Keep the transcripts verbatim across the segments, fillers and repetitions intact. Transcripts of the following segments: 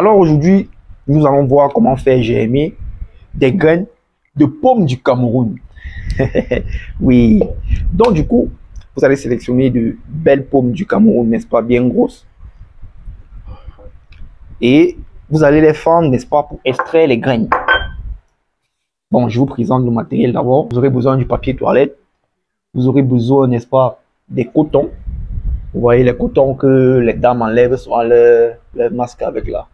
Alors aujourd'hui, nous allons voir comment faire germer des graines de pommes du Cameroun. Oui. Donc du coup, vous allez sélectionner de belles pommes du Cameroun, n'est-ce pas, bien grosses. Et vous allez les fendre, n'est-ce pas, pour extraire les graines. Bon, je vous présente le matériel d'abord. Vous aurez besoin du papier toilette. Vous aurez besoin, n'est-ce pas, des cotons. Vous voyez les cotons que les dames enlèvent sur leur, leur masque avec là.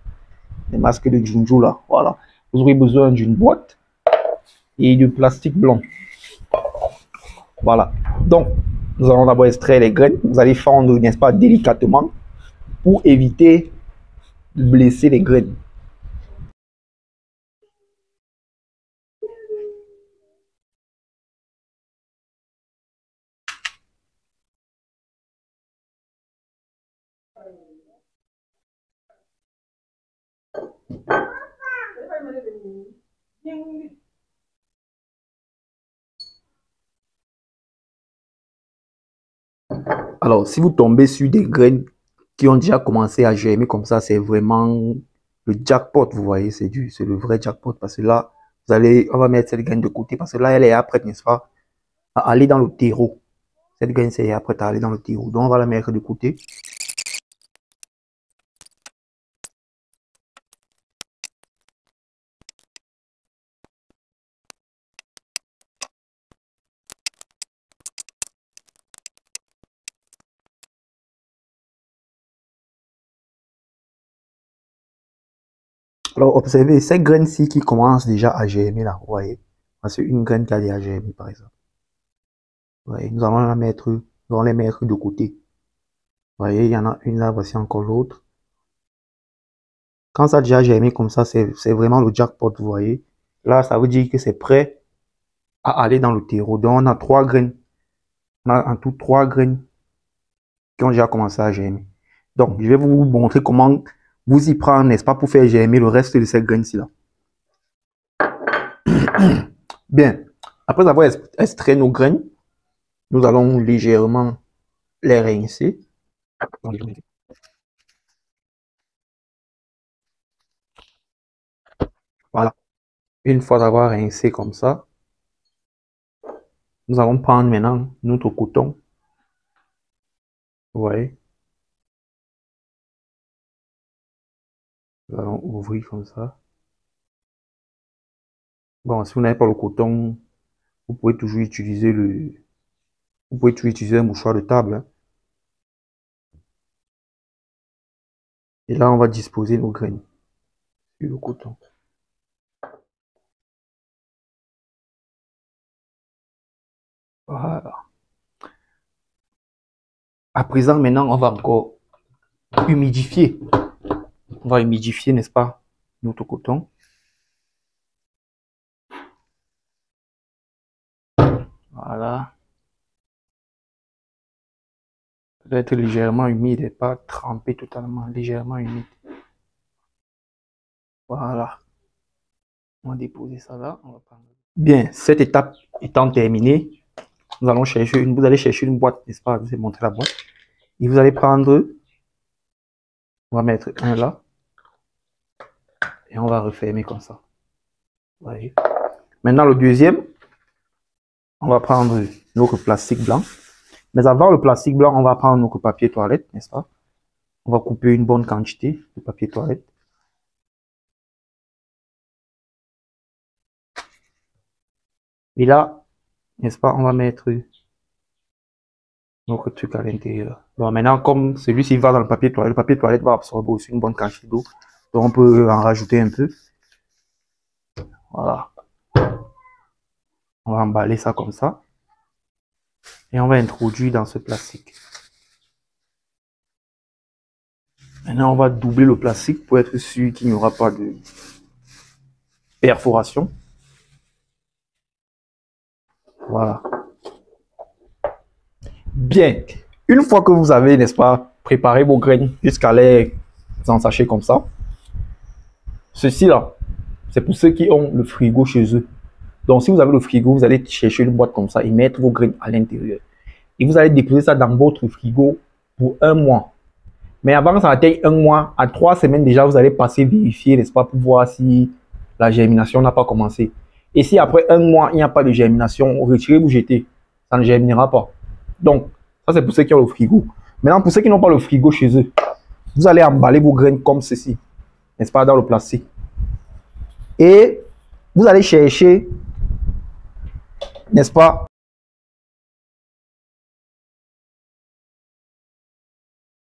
Les masques de Junju là, voilà. Vous aurez besoin d'une boîte et du plastique blanc. Voilà. Donc, nous allons d'abord extraire les graines. Vous allez fendre, n'est-ce pas, délicatement pour éviter de blesser les graines. Alors, si vous tombez sur des graines qui ont déjà commencé à germer comme ça, c'est vraiment le jackpot, vous voyez, c'est du, c'est le vrai jackpot, parce que là, vous allez, on va mettre cette graine de côté, parce que là, elle est prête, n'est-ce pas, à aller dans le terreau. Cette graine, c'est prête à aller dans le terreau, donc on va la mettre de côté. Alors, observez, ces graines-ci qui commencent déjà à germer là, vous voyez. C'est une graine qui a déjà germé, par exemple. Vous voyez, nous allons la mettre, nous allons les mettre de côté. Vous voyez, il y en a une là, voici encore l'autre. Quand ça a déjà germé comme ça, c'est vraiment le jackpot, vous voyez. Là, ça veut dire que c'est prêt à aller dans le terreau. Donc, on a trois graines. On a en tout trois graines qui ont déjà commencé à germer. Donc, je vais vous montrer comment vous y prendre, n'est-ce pas, pour faire germer le reste de ces graines-ci là. Bien, après avoir extrait nos graines, nous allons légèrement les rincer. Voilà. Une fois avoir rincé comme ça, nous allons prendre maintenant notre coton. Vous voyez? Nous allons ouvrir comme ça. Bon, si vous n'avez pas le coton, vous pouvez toujours utiliser le, vous pouvez toujours utiliser un mouchoir de table. Hein. Et là, on va disposer nos graines sur le coton. Voilà. À présent, maintenant, on va encore humidifier. On va humidifier, n'est-ce pas, notre coton. Voilà. Ça doit être légèrement humide et pas trempé totalement, légèrement humide. Voilà. On va déposer ça là. On va prendre... Bien, cette étape étant terminée, nous allons chercher une, vous allez chercher une boîte, n'est-ce pas, je vais vous montrer la boîte. Et vous allez prendre, on va mettre un là. Et on va refermer comme ça. Voyez. Maintenant, le deuxième, on va prendre notre plastique blanc. Mais avant le plastique blanc, on va prendre notre papier toilette, n'est-ce pas? On va couper une bonne quantité de papier toilette. Et là, n'est-ce pas, on va mettre notre truc à l'intérieur. Bon, maintenant, comme celui-ci va dans le papier toilette, le papier toilette va absorber aussi une bonne quantité d'eau. Donc on peut en rajouter un peu. Voilà. On va emballer ça comme ça. Et on va introduire dans ce plastique. Maintenant, on va doubler le plastique pour être sûr qu'il n'y aura pas de perforation. Voilà. Bien. Une fois que vous avez, n'est-ce pas, préparé vos graines jusqu'à l'air en sachet comme ça, ceci là, c'est pour ceux qui ont le frigo chez eux. Donc si vous avez le frigo, vous allez chercher une boîte comme ça et mettre vos graines à l'intérieur. Et vous allez déposer ça dans votre frigo pour un mois. Mais avant que ça atteigne un mois, à trois semaines déjà, vous allez passer vérifier, n'est-ce pas, pour voir si la germination n'a pas commencé. Et si après un mois, il n'y a pas de germination, retirez ou jetez. Ça ne germinera pas. Donc, ça c'est pour ceux qui ont le frigo. Maintenant, pour ceux qui n'ont pas le frigo chez eux, vous allez emballer vos graines comme ceci, n'est-ce pas, dans le plastique. Et vous allez chercher, n'est-ce pas,